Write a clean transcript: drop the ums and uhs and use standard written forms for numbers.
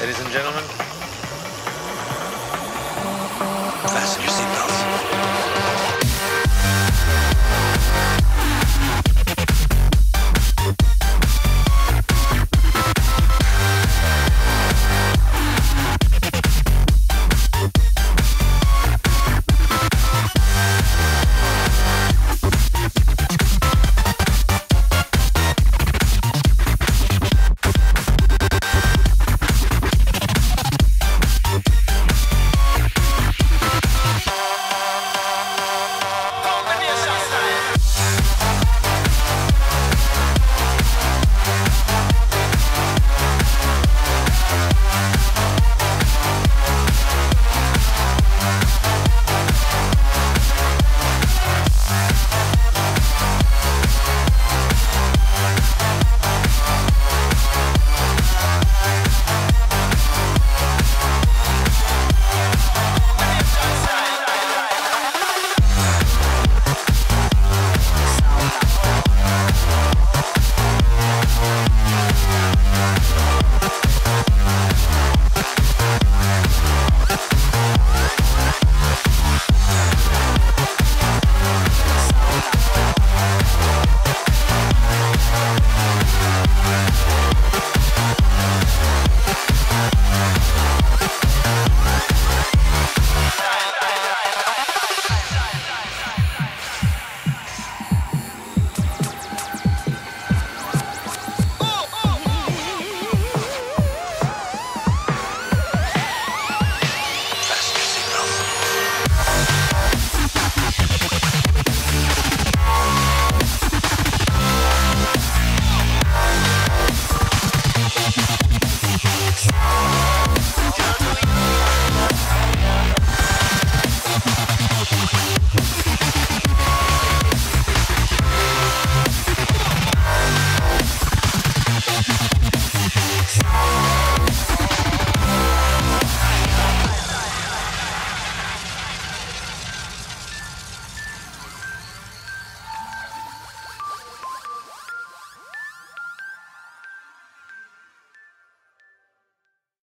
Ladies and gentlemen, fasten your seatbelt.